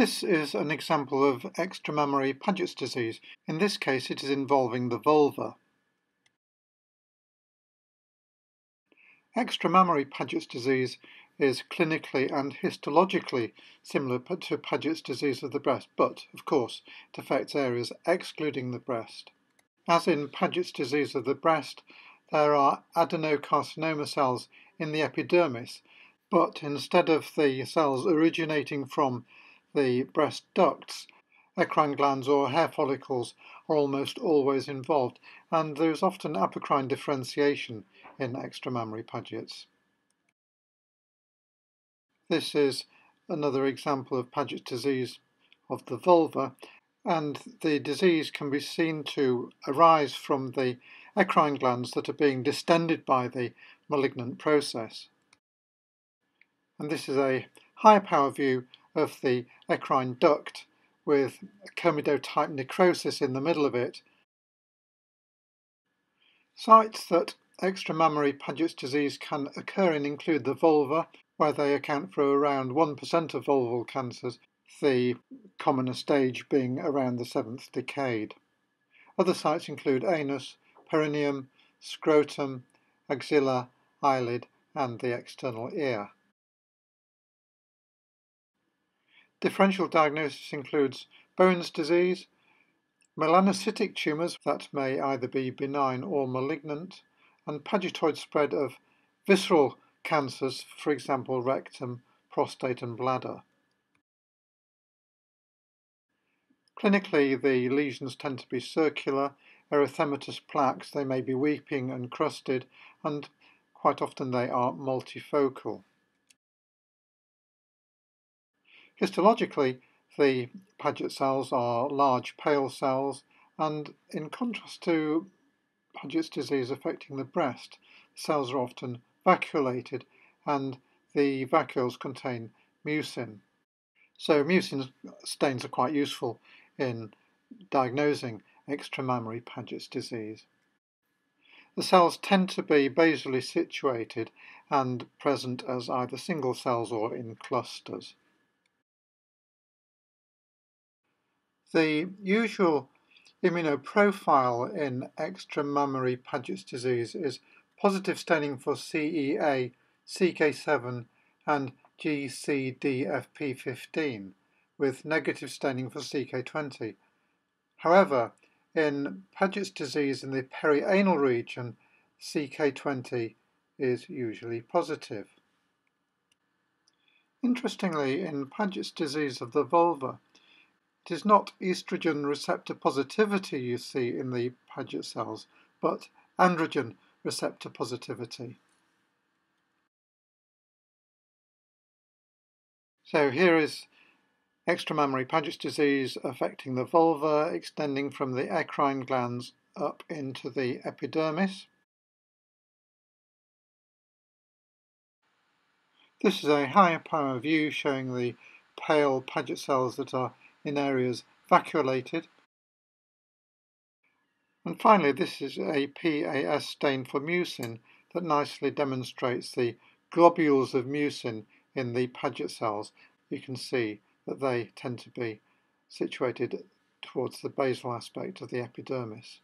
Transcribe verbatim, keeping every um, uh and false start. This is an example of extramammary Paget's disease. In this case, it is involving the vulva. Extramammary Paget's disease is clinically and histologically similar to Paget's disease of the breast, but, of course, it affects areas excluding the breast. As in Paget's disease of the breast, there are adenocarcinoma cells in the epidermis, but instead of the cells originating from the breast ducts, eccrine glands or hair follicles are almost always involved, and there is often apocrine differentiation in extramammary Paget's. This is another example of Paget's disease of the vulva, and the disease can be seen to arise from the eccrine glands that are being distended by the malignant process. And this is a high power view of the eccrine duct with comedotype necrosis in the middle of it. Sites that extramammary Paget's disease can occur in include the vulva, where they account for around one percent of vulval cancers, the commoner stage being around the seventh decade. Other sites include anus, perineum, scrotum, axilla, eyelid and the external ear. Differential diagnosis includes Bowen's disease, melanocytic tumours that may either be benign or malignant, and pagetoid spread of visceral cancers, for example rectum, prostate and bladder. Clinically, the lesions tend to be circular, erythematous plaques, they may be weeping and crusted, and quite often they are multifocal. Histologically, the Paget cells are large pale cells, and in contrast to Paget's disease affecting the breast, the cells are often vacuolated and the vacuoles contain mucin. So mucin stains are quite useful in diagnosing extramammary Paget's disease. The cells tend to be basally situated and present as either single cells or in clusters. The usual immunoprofile in extramammary Paget's disease is positive staining for C E A, C K seven and G C D F P fifteen, with negative staining for C K twenty. However, in Paget's disease in the perianal region, C K twenty is usually positive. Interestingly, in Paget's disease of the vulva, it is not estrogen receptor positivity you see in the Paget cells, but androgen receptor positivity. So here is extramammary Paget's disease affecting the vulva, extending from the eccrine glands up into the epidermis. This is a higher power view showing the pale Paget cells that are in areas vacuolated. And finally, this is a P A S stain for mucin that nicely demonstrates the globules of mucin in the Paget cells. You can see that they tend to be situated towards the basal aspect of the epidermis.